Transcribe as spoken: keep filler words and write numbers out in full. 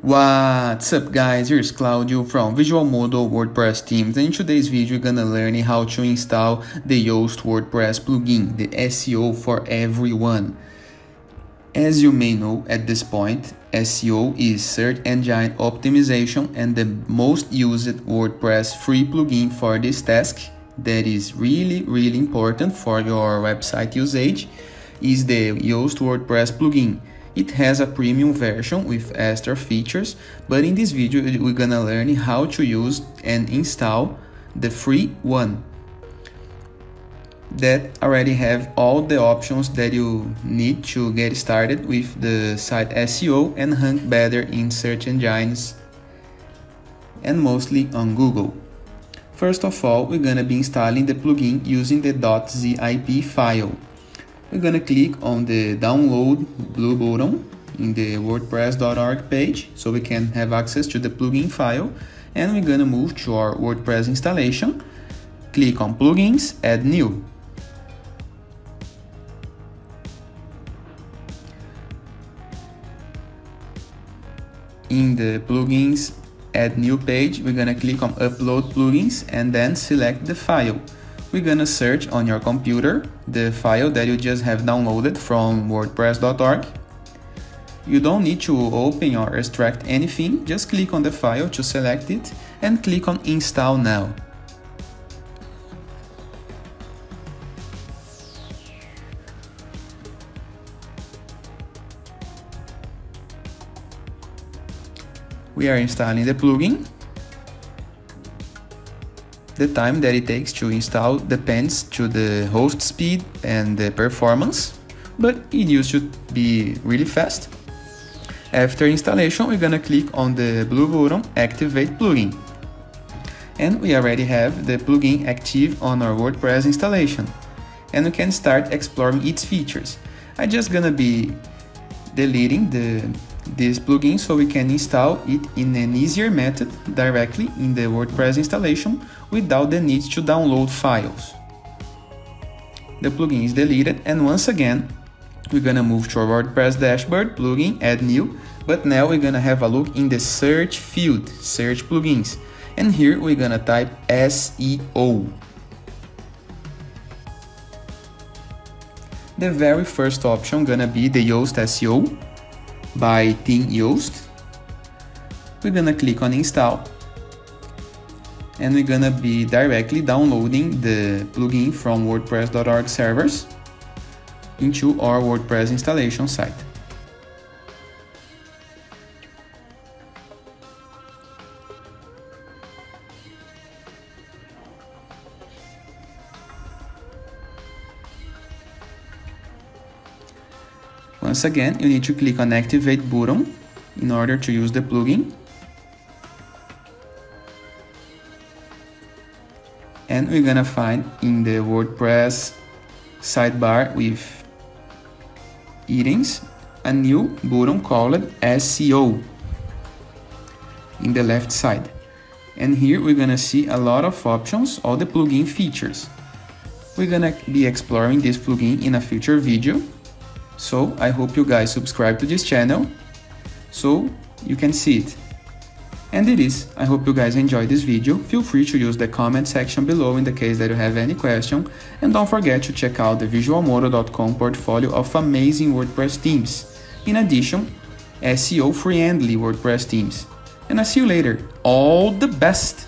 What's up guys, here's Claudio from Visualmodo WordPress Teams, and in today's video you're gonna learn how to install the Yoast WordPress plugin, the S E O for everyone. As you may know at this point, S E O is search engine optimization and the most used WordPress free plugin for this task that is really really important for your website usage is the Yoast WordPress plugin. It has a premium version with extra features, but in this video we're gonna learn how to use and install the free one that already have all the options that you need to get started with the site S E O and rank better in search engines and mostly on Google. First of all, we're gonna be installing the plugin using the .zip file. We're gonna click on the download blue button in the WordPress dot org page so we can have access to the plugin file, and we're gonna move to our WordPress installation, click on plugins, add new. In the plugins add new page, we're gonna click on upload plugins and then select the file. We're gonna search on your computer the file that you just have downloaded from WordPress dot org. You don't need to open or extract anything, just click on the file to select it and click on install now. We are installing the plugin. The time that it takes to install depends to the host speed and the performance, but it used to be really fast. After installation, we're gonna click on the blue button activate plugin. And we already have the plugin active on our WordPress installation. And we can start exploring its features. I'm just gonna be deleting the this plugin so we can install it in an easier method directly in the WordPress installation without the need to download files. The plugin is deleted, and once again we're gonna move to our WordPress dashboard, plugin, add new, but now we're gonna have a look in the search field, search plugins, and here we're gonna type S E O. The very first option gonna be the Yoast S E O by Team Yoast. We're gonna click on install and we're gonna be directly downloading the plugin from WordPress dot org servers into our WordPress installation site. Once again, you need to click on activate button in order to use the plugin. And we're gonna find in the WordPress sidebar with headings a new button called S E O in the left side. And here we're gonna see a lot of options, all the plugin features. We're gonna be exploring this plugin in a future video. So I hope you guys subscribe to this channel so you can see it. And it is. I hope you guys enjoyed this video. Feel free to use the comment section below in the case that you have any question. And don't forget to check out the visualmodo dot com portfolio of amazing WordPress themes. In addition, S E O friendly WordPress themes. And I see you later. All the best!